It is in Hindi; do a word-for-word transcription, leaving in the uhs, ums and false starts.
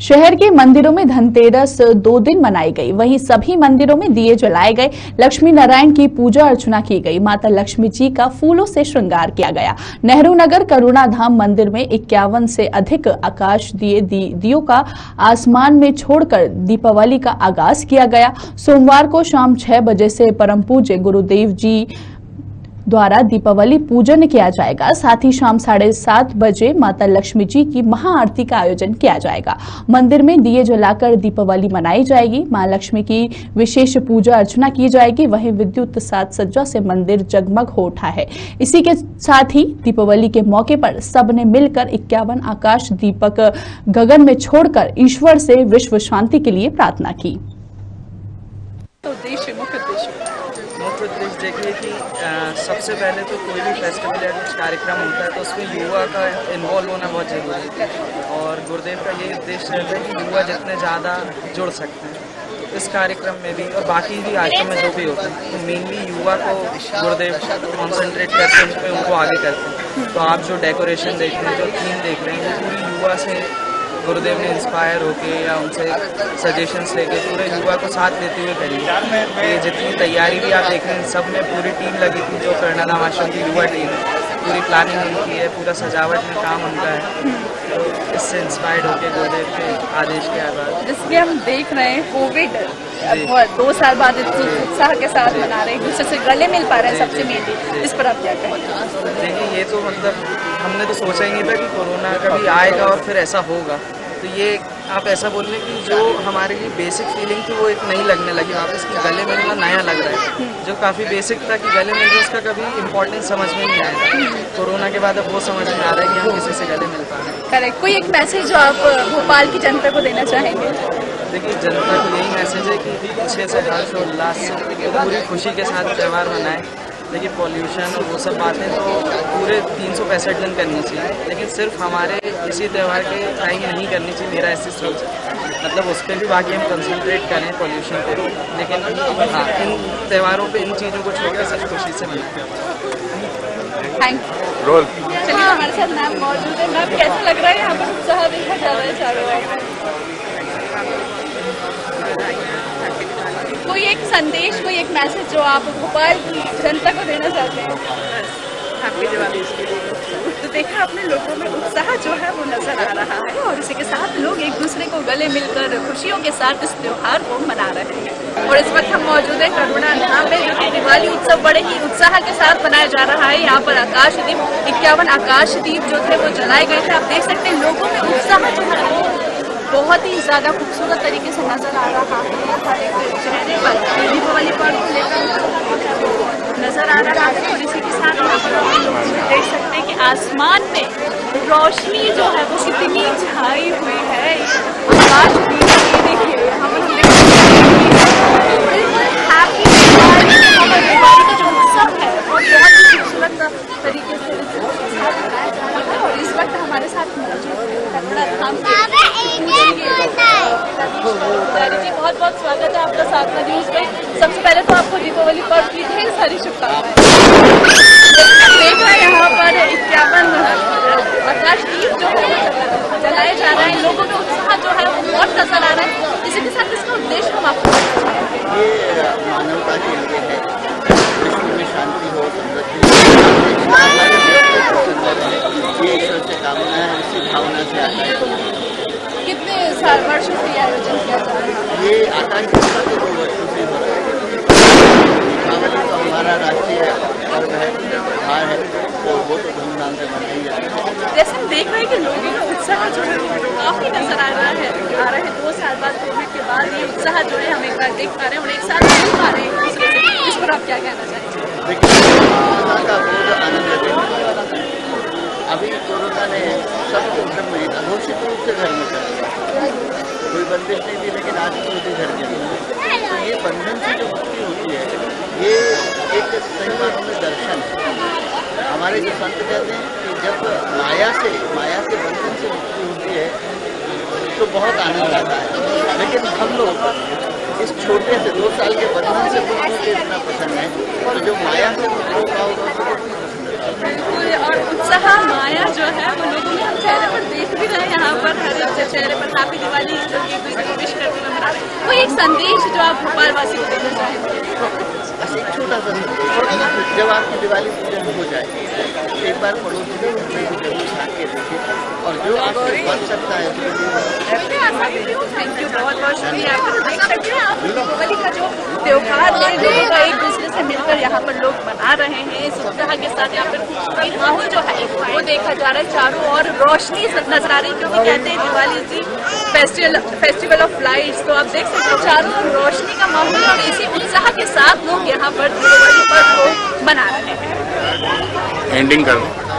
शहर के मंदिरों में धनतेरस दो दिन मनाई गई। वहीं सभी मंदिरों में दिए जलाए गए, लक्ष्मी नारायण की पूजा अर्चना की गई, माता लक्ष्मी जी का फूलों से श्रृंगार किया गया। नेहरू नगर करुणाधाम मंदिर में इक्यावन से अधिक आकाश दिए दियों का आसमान में छोड़कर दीपावली का आगाज किया गया। सोमवार को शाम छह बजे से परम पूज्य गुरुदेव जी द्वारा दीपावली पूजन किया जाएगा। साथ ही शाम साढ़े सात बजे माता लक्ष्मी जी की महाआरती का आयोजन किया जाएगा। मंदिर में दिए जलाकर दीपावली मनाई जाएगी। मां लक्ष्मी की विशेष पूजा अर्चना की जाएगी। वहीं विद्युत साज सज्जा से मंदिर जगमग हो उठा है। इसी के साथ ही दीपावली के मौके पर सबने मिलकर इक्यावन आकाश दीपक गगन में छोड़कर ईश्वर से विश्व शांति के लिए प्रार्थना की। देखिए कि सबसे पहले तो कोई भी फेस्टिवल या कुछ कार्यक्रम होता है तो उसमें युवा का इन्वॉल्व होना बहुत ज़रूरी है और गुरुदेव का यही उद्देश्य रहता है कि युवा जितने ज़्यादा जुड़ सकते हैं इस कार्यक्रम में भी और बाकी भी आश्रम में जो भी होते हैं तो मेनली युवा को गुरुदेव कॉन्सेंट्रेट करते हैं, उसमें उनको आगे करते हैं। तो आप जो डेकोरेशन देख रहे हैं, जो थीम देख रहे हैं, वो पूरी युवा से गुरुदेव ने इंस्पायर होके या उनसे सजेशंस लेके पूरे युवा को साथ देते हुए करी। ये जितनी तैयारी भी आप देख रहे हैं, सब में पूरी टीम लगी थी, जो करुणाधाम आश्रम की युवा टीम है, पूरी प्लानिंग उनकी है, पूरा सजावट में काम उनका है। तो इससे इंस्पायर्ड होके गुरुदेव के आदेश के आधार जिसमें हम देख रहे हैं कोविड दो साल बाद इतनी उत्साह के साथ मना रहे हैं, एक दूसरे से गले मिल पा रहे हैं, सबसे मेनली इस पर आप क्या कहें? देखिए, ये तो मतलब हमने तो सोचा ही नहीं था कि कोरोना कभी आएगा और फिर ऐसा होगा। तो ये आप ऐसा बोल रहे कि जो हमारे लिए बेसिक फीलिंग थी वो एक नई लगने लगी वापस, कि गले मिलना नया लग रहा है, जो काफ़ी बेसिक था कि गले मिलना, उसका कभी इम्पोर्टेंस समझ में नहीं आया। कोरोना के बाद अब वो समझ में आ रहा है कि हम किसी से गले मिल पा रहे हैं। करेक्ट। कोई एक मैसेज जो आप भोपाल की जनता को देना चाहेंगे? देखिए, जनता को यही मैसेज है कि अच्छे से, हर्ष और उल्लास से, पूरी खुशी के साथ त्यौहार मनाएं। लेकिन पॉल्यूशन और वो सब बातें तो पूरे तीन सौ पैंसठ दिन करनी चाहिए, लेकिन सिर्फ हमारे इसी त्यौहार के टाइम नहीं करनी चाहिए। मेरा ऐसी सोच है, मतलब उस पर भी बाकी हम कंसंट्रेट करें पॉल्यूशन पर, लेकिन हाँ, इन त्यौहारों पे इन चीज़ों को छोड़कर सब खुशी से मनाते हैं। Thank you. रोल चलिए, हमारे साथ मैम मौजूद है। मैम, कैसा लग रहा है यहाँ पर उत्साह देखा जा रहा है चारों ओर? कोई एक संदेश, कोई एक मैसेज जो आप भोपाल की जनता को देना चाहते हैं? हैप्पी दिवाली। तो देखा आपने, लोगों में उत्साह जो है वो नजर आ रहा है और इसी के साथ लोग एक दूसरे को गले मिलकर खुशियों के साथ इस त्यौहार को मना रहे हैं। और इस वक्त हम मौजूद हैं करुणाधाम में, जो कि दिवाली उत्सव बड़े ही उत्साह के साथ मनाया जा रहा है। यहाँ पर आकाशदीप, इक्यावन आकाशदीप जो थे वो जलाए गए थे। आप देख सकते हैं लोगों में उत्साह जो है वो बहुत ही ज़्यादा खूबसूरत तरीके से नजर आ रहा है। हर एक चेहरे पर दीपावली पर्व को लेकर नजर आ रहा है। और इसी के साथ देख सकते हैं कि आसमान में रोशनी जो है वो कितनी छाई हुई है। आकाश देखिए, हम लोग का जो उत्सव है वो बहुत ही खूबसूरत तरीके से मनाया जा रहा है। और इस वक्त हमारे साथ बहुत बहुत स्वागत है आपका साधना न्यूज़ में। सबसे पहले तो आपको दीपावली पर्व की ढेर सारी शुभकामनाएं। यहाँ पर इक्यावन आकाशदीप जो है जलाए जा रहे हैं, लोगों में उत्साह जो है वो बहुत नजर आ रहा है। इसी के साथ इसका उद्देश्य हम आपको मानवता के लिए है, विश्व में शांति हो, समृद्धि, ये ईश्वर से कामना है, इसी भावना से आता है। कितने साल वर्षों से आयोजन किया जा रहा है? ये आकाश के दो वर्षों से हो रहा है। दीपावली तो हमारा राष्ट्रीय पर्व है, त्योहार है, तो वो तो धूमधाम से मनाई जा रही है। जैसे हम देख रहे हैं कि लोगों का उत्साह जो है काफ़ी नजर आ रहा है आ रहा है दो साल बाद कोविड के बाद ये उत्साह जो है हम एक बार देख पा रहे हैं और एक साथ देख पा रहे हैं दूसरे से। इस पर आप क्या कहना चाहेंगे? देखिए, आनंद लेते अभी कोरोना ने सबको घर में घोषित रूप से घर में कर दिया, कोई बंदिश नहीं थी, लेकिन आज तो उसे घर के लिए। तो ये बंधन से जो मुक्ति होती है, ये एक सही मानों में दर्शन है। हमारे जो संत कहते हैं कि जब माया से माया के बंधन से मुक्ति होती है तो बहुत आनंद आता है। लेकिन हम लोग इस छोटे से दो साल के बंधन से मुक्ति इतना पसंद है, और तो जो माया से मुक्त होगा उसको पसंद है। और उत्साह माया जो है वो लोगों में अच्छा है पर देख भी रहे हैं यहाँ पर हर एक चेहरे पर काफी दिवाली विश करते हुए मना रहे हैं। वो एक संदेश जो आप भोपाल वासी को देना चाहेंगे? बस एक छोटा सा संदेश, जब आपकी दिवाली पूजन हो जाए एक बार पड़ोसी को जरूर छाप के देखिए और जो आपको बन सकता है। थैंक यू, बहुत बहुत शुक्रिया। देख सकते हैं आप दिवाली का जो त्योहार है लोगों का एक दूसरे से मिलकर यहाँ पर लोग मना रहे हैं। इस उत्साह के साथ यहाँ पर खूबसूरत माहौल जो है वो देखा जा रहा है, चारों और रोशनी नजर आ रही है क्योंकि कहते हैं दिवाली इसी फेस्टिवल फेस्टिवल ऑफ लाइट्स। तो आप देख सकते हैं चारों और रोशनी का माहौल और इसी उत्साह के साथ लोग यहाँ पर दिवाली पर्व को मना रहे हैं। एंडिंग कर दो।